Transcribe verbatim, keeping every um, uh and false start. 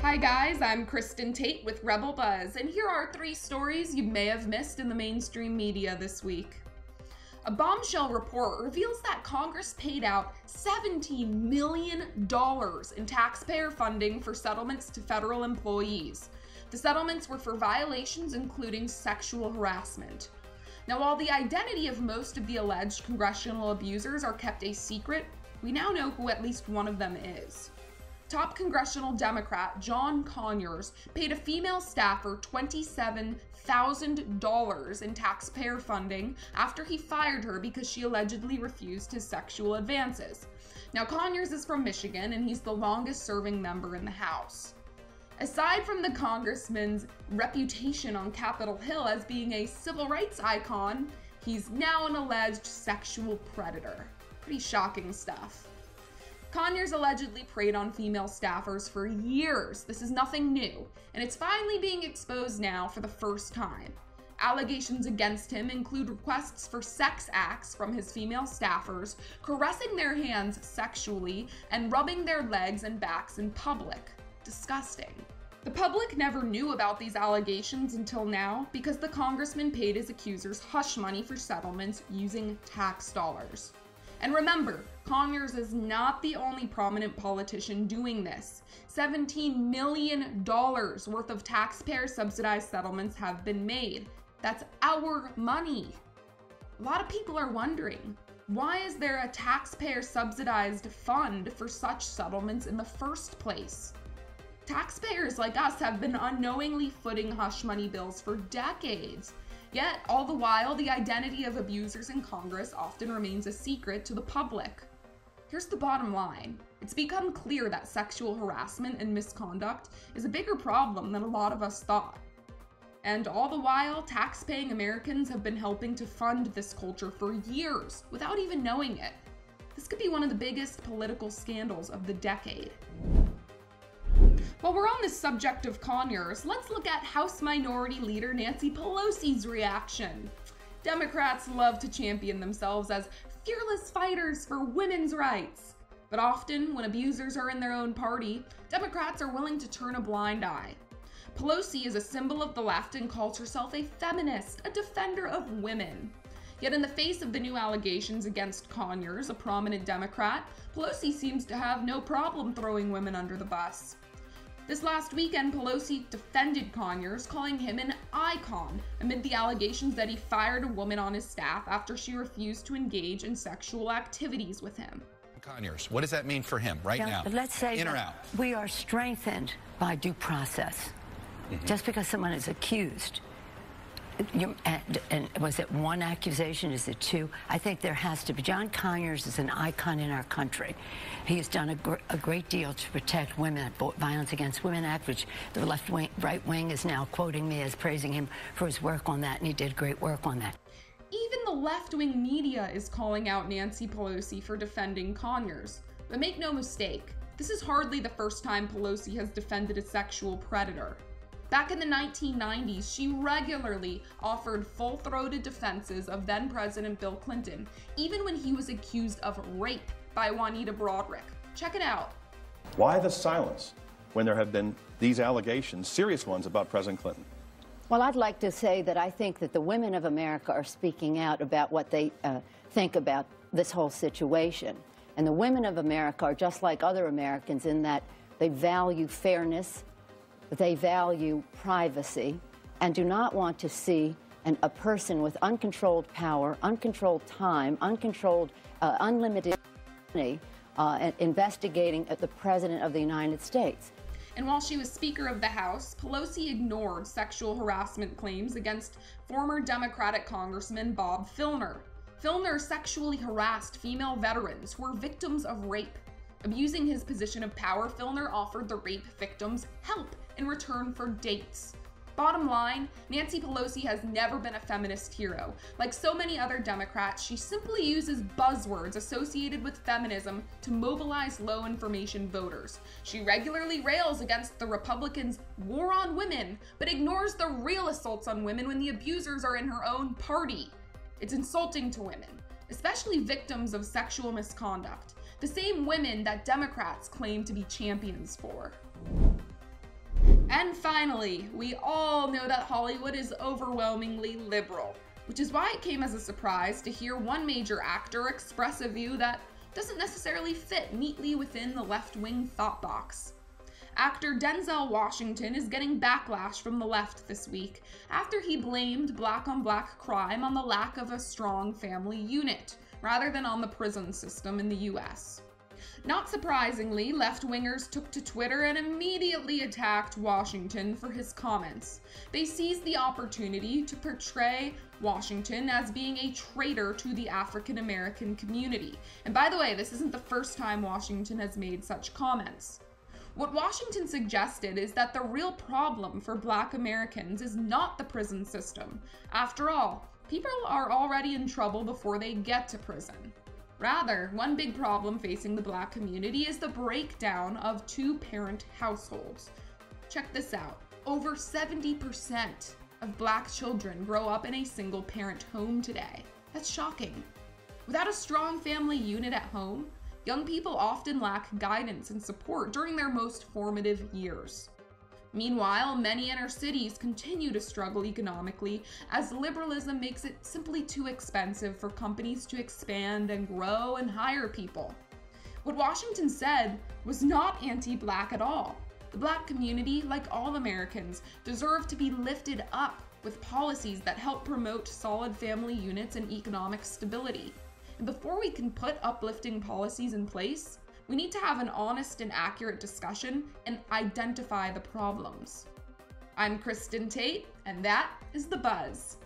Hi guys, I'm Kristin Tate with Rebel Buzz, and here are three stories you may have missed in the mainstream media this week. A bombshell report reveals that Congress paid out seventeen million dollars in taxpayer funding for settlements to federal employees. The settlements were for violations including sexual harassment. Now, while the identity of most of the alleged congressional abusers are kept a secret, we now know who at least one of them is. Top congressional Democrat John Conyers paid a female staffer twenty-seven thousand dollars in taxpayer funding after he fired her because she allegedly refused his sexual advances. Now, Conyers is from Michigan, and he's the longest serving member in the House. Aside from the congressman's reputation on Capitol Hill as being a civil rights icon, he's now an alleged sexual predator. Pretty shocking stuff. Conyers allegedly preyed on female staffers for years. This is nothing new, and it's finally being exposed now for the first time. Allegations against him include requests for sex acts from his female staffers, caressing their hands sexually, and rubbing their legs and backs in public. Disgusting. The public never knew about these allegations until now because the congressman paid his accusers hush money for settlements using tax dollars. And remember, Conyers is not the only prominent politician doing this. seventeen million dollars worth of taxpayer-subsidized settlements have been made. That's our money. A lot of people are wondering, why is there a taxpayer-subsidized fund for such settlements in the first place? Taxpayers like us have been unknowingly footing hush money bills for decades. Yet, all the while, the identity of abusers in Congress often remains a secret to the public. Here's the bottom line. It's become clear that sexual harassment and misconduct is a bigger problem than a lot of us thought. And all the while, taxpaying Americans have been helping to fund this culture for years without even knowing it. This could be one of the biggest political scandals of the decade. While we're on the subject of Conyers, let's look at House Minority Leader Nancy Pelosi's reaction. Democrats love to champion themselves as fearless fighters for women's rights. But often, when abusers are in their own party, Democrats are willing to turn a blind eye. Pelosi is a symbol of the left and calls herself a feminist, a defender of women. Yet in the face of the new allegations against Conyers, a prominent Democrat, Pelosi seems to have no problem throwing women under the bus. This last weekend, Pelosi defended Conyers, calling him an icon, amid the allegations that he fired a woman on his staff after she refused to engage in sexual activities with him. Conyers, what does that mean for him right now? Let's say in or out? We are strengthened by due process. Mm-hmm. Just because someone is accused, you, and, and was it one accusation? Is it two? I think there has to be. John Conyers is an icon in our country. He has done a, gr a great deal to protect women, Violence Against Women Act, which the left wing, right wing is now quoting me as praising him for his work on that, and he did great work on that. Even the left-wing media is calling out Nancy Pelosi for defending Conyers. But make no mistake, this is hardly the first time Pelosi has defended a sexual predator. Back in the nineteen nineties, she regularly offered full-throated defenses of then-President Bill Clinton, even when he was accused of rape by Juanita Broaddrick. Check it out. Why the silence when there have been these allegations, serious ones, about President Clinton? Well, I'd like to say that I think that the women of America are speaking out about what they uh, think about this whole situation. And the women of America are just like other Americans in that they value fairness, they value privacy, and do not want to see an, a person with uncontrolled power, uncontrolled time, uncontrolled, uh, unlimited money uh, investigating the President of the United States. And while she was Speaker of the House, Pelosi ignored sexual harassment claims against former Democratic Congressman Bob Filner. Filner sexually harassed female veterans who were victims of rape. Abusing his position of power, Filner offered the rape victims help in return for dates. Bottom line, Nancy Pelosi has never been a feminist hero. Like so many other Democrats, she simply uses buzzwords associated with feminism to mobilize low-information voters. She regularly rails against the Republicans' war on women, but ignores the real assaults on women when the abusers are in her own party. It's insulting to women. especially victims of sexual misconduct, the same women that Democrats claim to be champions for. And finally, we all know that Hollywood is overwhelmingly liberal, which is why it came as a surprise to hear one major actor express a view that doesn't necessarily fit neatly within the left-wing thought box. Actor Denzel Washington is getting backlash from the left this week after he blamed black-on-black crime on the lack of a strong family unit, rather than on the prison system in the U S. Not surprisingly, left-wingers took to Twitter and immediately attacked Washington for his comments. They seized the opportunity to portray Washington as being a traitor to the African-American community. And by the way, this isn't the first time Washington has made such comments. What Washington suggested is that the real problem for Black Americans is not the prison system. After all, people are already in trouble before they get to prison. Rather, one big problem facing the Black community is the breakdown of two-parent households. Check this out. Over seventy percent of Black children grow up in a single-parent home today. That's shocking. Without a strong family unit at home, young people often lack guidance and support during their most formative years. Meanwhile, many inner cities continue to struggle economically as liberalism makes it simply too expensive for companies to expand and grow and hire people. What Washington said was not anti-Black at all. The Black community, like all Americans, deserve to be lifted up with policies that help promote solid family units and economic stability. And before we can put uplifting policies in place, we need to have an honest and accurate discussion and identify the problems. I'm Kristin Tate, and that is The Buzz.